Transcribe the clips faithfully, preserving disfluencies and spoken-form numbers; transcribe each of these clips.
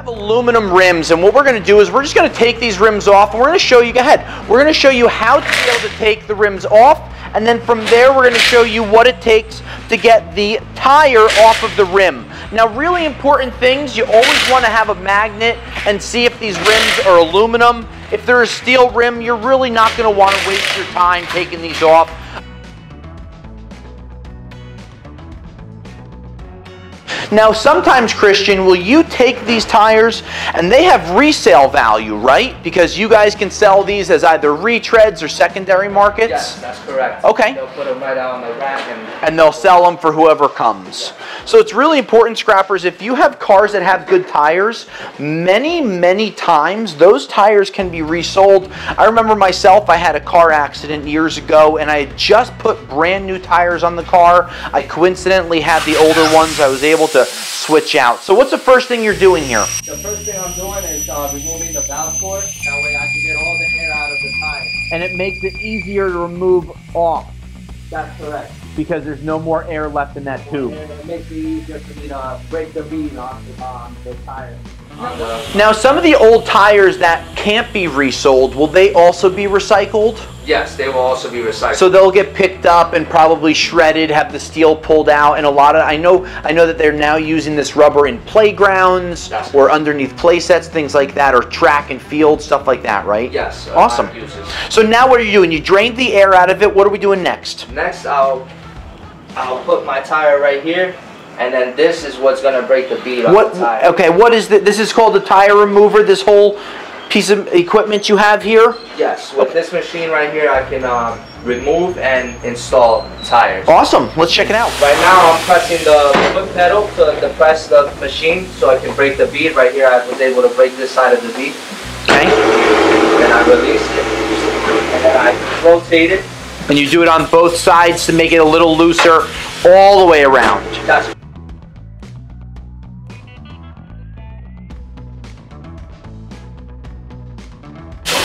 have aluminum rims, and what we're going to do is we're just going to take these rims off, and we're going to show you, go ahead, we're going to show you how to be able to take the rims off, and then from there we're going to show you what it takes to get the tire off of the rim. Now, really important things, you always want to have a magnet and see if these rims are aluminum. If they're a steel rim, you're really not going to want to waste your time taking these off. Now, sometimes, Christian, will you take these tires and they have resale value, right? Because you guys can sell these as either retreads or secondary markets? Yes, that's correct. Okay. They'll put them right out on the rack and, and they'll sell them for whoever comes. Yeah. So it's really important, scrappers, if you have cars that have good tires, many, many times those tires can be resold. I remember myself, I had a car accident years ago and I had just put brand new tires on the car. I coincidentally had the older ones. I was able to switch out. So what's the first thing you're doing here? The first thing I'm doing is uh, removing the valve core. That way I can get all the air out of the tire. And it makes it easier to remove off. That's correct. Because there's no more air left in that tube. And it makes it easier for me to break the bead off the, um, the tire. Now, some of the old tires that can't be resold, will they also be recycled? Yes, they will also be recycled. So they'll get picked up and probably shredded, have the steel pulled out, and a lot of, I know I know that they're now using this rubber in playgrounds That's or underneath play sets, things like that, or track and field, stuff like that, right? Yes. Uh, awesome. So now what are you doing? You drained the air out of it. What are we doing next? Next, I'll, I'll put my tire right here. And then this is what's going to break the bead on the tire. Okay, what is this? This is called the tire remover, this whole piece of equipment you have here? Yes, with okay. this machine right here, I can um, remove and install tires. Awesome, let's check it out. Right now, I'm pressing the foot pedal to depress the machine so I can break the bead. Right here, I was able to break this side of the bead. Okay. And I release it. And then I rotate it. And you do it on both sides to make it a little looser all the way around. That's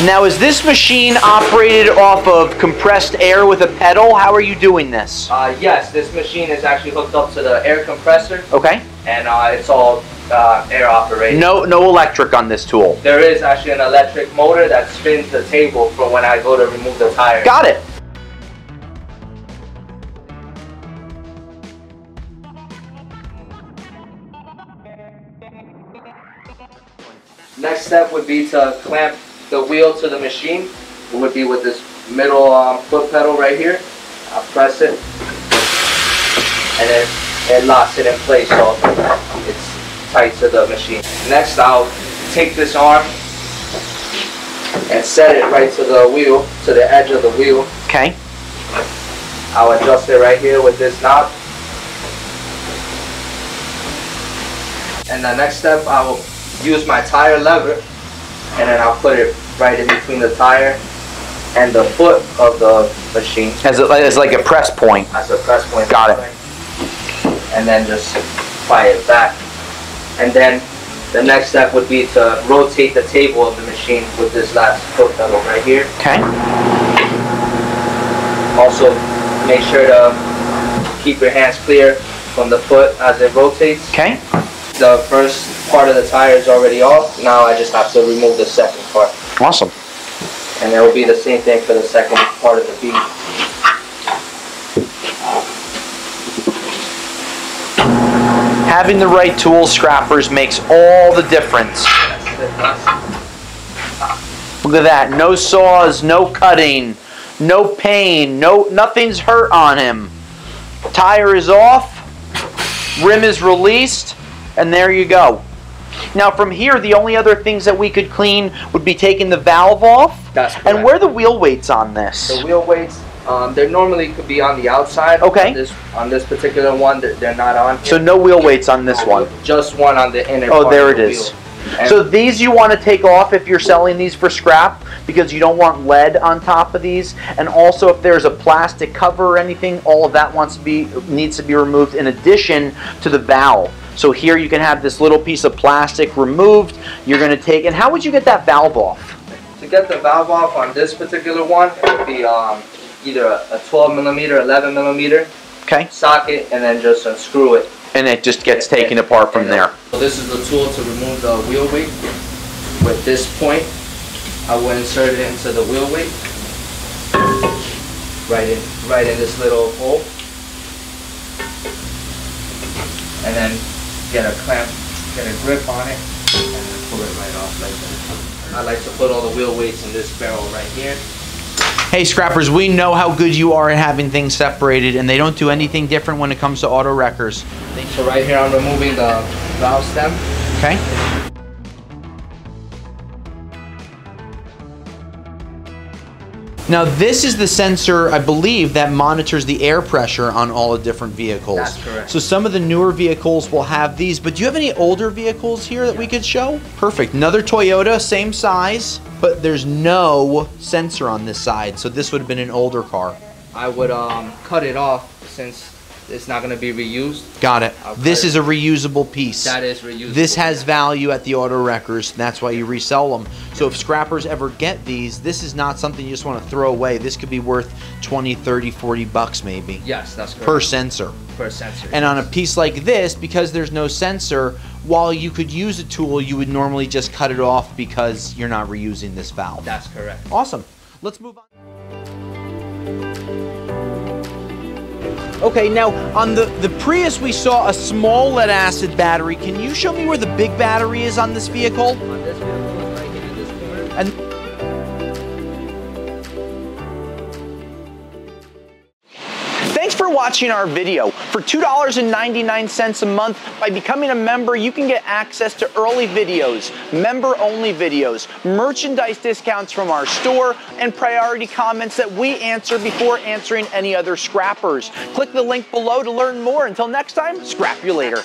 Now, is this machine operated off of compressed air with a pedal? How are you doing this? Uh, yes, this machine is actually hooked up to the air compressor. Okay. And uh, it's all uh, air operated. No, no electric on this tool. There is actually an electric motor that spins the table for when I go to remove the tire. Got it. Next step would be to clamp the wheel to the machine. It would be with this middle um, foot pedal right here. I press it, and then it locks it in place, so it's tight to the machine. Next, I'll take this arm and set it right to the wheel, to the edge of the wheel. Okay. I'll adjust it right here with this knob. And the next step, I will use my tire lever. And then I'll put it right in between the tire and the foot of the machine. As, a, as like a press point. As a press point. Got it. And then just apply it back. And then the next step would be to rotate the table of the machine with this last foot pedal right here. Okay. Also, make sure to keep your hands clear from the foot as it rotates. Okay. The first part of the tire is already off. Now I just have to remove the second part. Awesome. And it will be the same thing for the second part of the bead. Having the right tool, scrappers, makes all the difference. Look at that. No saws, no cutting, no pain, no nothing's hurt on him. Tire is off. Rim is released. And there you go. Now from here, the only other things that we could clean would be taking the valve off. That's correct. And where are the wheel weights on this? The wheel weights, um, they normally could be on the outside. Okay. On this, on this particular one, they're, they're not on here. So no wheel weights on this one? Just one on the inner part of the wheel. Oh, there it is. So these you want to take off if you're selling these for scrap because you don't want lead on top of these, and also if there's a plastic cover or anything, all of that wants to be needs to be removed in addition to the valve. So here you can have this little piece of plastic removed. You're going to take, and how would you get that valve off? To get the valve off on this particular one, it would be um, either a twelve millimeter, eleven millimeter okay. socket, and then just unscrew it. and it just gets taken apart from there. So this is the tool to remove the wheel weight. With this point, I will insert it into the wheel weight, right in, right in this little hole, and then get a clamp, get a grip on it, and then pull it right off like that. I like to put all the wheel weights in this barrel right here. Hey scrappers, we know how good you are at having things separated, and they don't do anything different when it comes to auto wreckers. So right here I'm removing the valve stem. Okay. Now this is the sensor, I believe, that monitors the air pressure on all the different vehicles. That's correct. So some of the newer vehicles will have these, but do you have any older vehicles here that yeah. we could show? Perfect, another Toyota, same size, but there's no sensor on this side, so this would have been an older car. I would um, cut it off since it's not gonna be reused. Got it. This is a reusable piece. That is reusable. This has value at the auto wreckers. That's why you resell them. So if scrappers ever get these, this is not something you just wanna throw away. This could be worth twenty, thirty, forty bucks maybe. Yes, that's correct. Per sensor. Per sensor. And yes. on a piece like this, because there's no sensor, while you could use a tool, you would normally just cut it off because you're not reusing this valve. That's correct. Awesome. Let's move on. Okay, now on the, the Prius we saw a small lead acid battery. Can you show me where the big battery is on this vehicle? On this vehicle, it's right here in this corner. And thanks for watching our video. For two ninety-nine a month, by becoming a member, you can get access to early videos, member-only videos, merchandise discounts from our store, and priority comments that we answer before answering any other scrappers. Click the link below to learn more. Until next time, scrap you later.